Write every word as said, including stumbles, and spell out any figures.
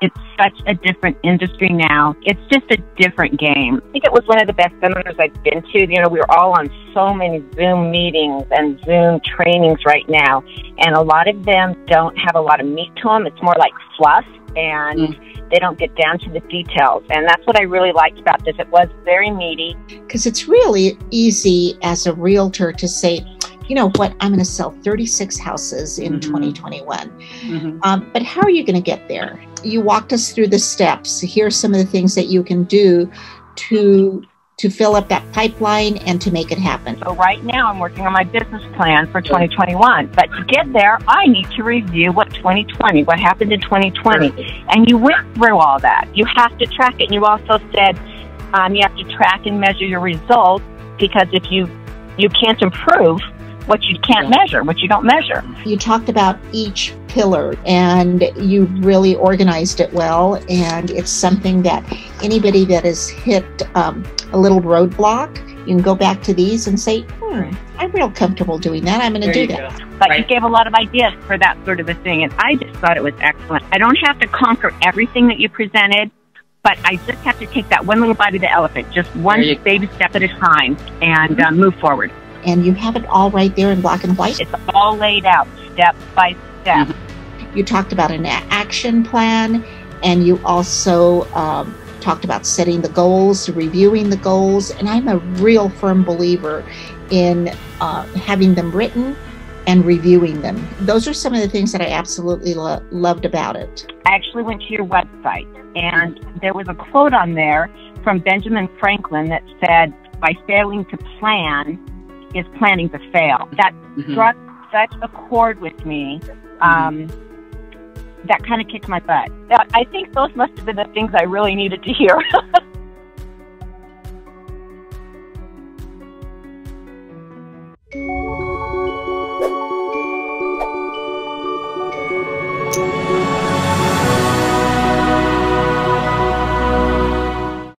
It's such a different industry now. It's just a different game. I think it was one of the best seminars I've been to. You know, we were all on so many Zoom meetings and Zoom trainings right now, and a lot of them don't have a lot of meat to them. It's more like fluff, and mm. they don't get down to the details. And that's what I really liked about this. It was very meaty. Because it's really easy as a realtor to say, you know what, I'm going to sell thirty-six houses in mm-hmm. twenty twenty-one. Mm-hmm. Um, but how are you going to get there? You walked us through the steps. Here's some of the things that you can do to to fill up that pipeline and to make it happen. So right now I'm working on my business plan for twenty twenty-one, but to get there, I need to review what twenty twenty, what happened in twenty twenty. And you went through all that. You have to track it. And you also said um, you have to track and measure your results, because if you, you can't improve what you can't measure, what you don't measure. You talked about each pillar and you really organized it well. And it's something that anybody that has hit um, a little roadblock, you can go back to these and say, hmm, I'm real comfortable doing that. I'm going to do that. Go. But right. You gave a lot of ideas for that sort of a thing. And I just thought it was excellent. I don't have to conquer everything that you presented, but I just have to take that one little bite of the elephant, just one baby step at a time, and mm-hmm. uh, move forward. And you have it all right there in black and white. It's all laid out step by step. Mm-hmm. You talked about an action plan, and you also um, talked about setting the goals, reviewing the goals. And I'm a real firm believer in uh, having them written and reviewing them. Those are some of the things that I absolutely lo- loved about it. I actually went to your website, and there was a quote on there from Benjamin Franklin that said, by failing to plan, is planning to fail. That mm-hmm. struck such a chord with me. Um, that kind of kicked my butt. I think those must have been the things I really needed to hear.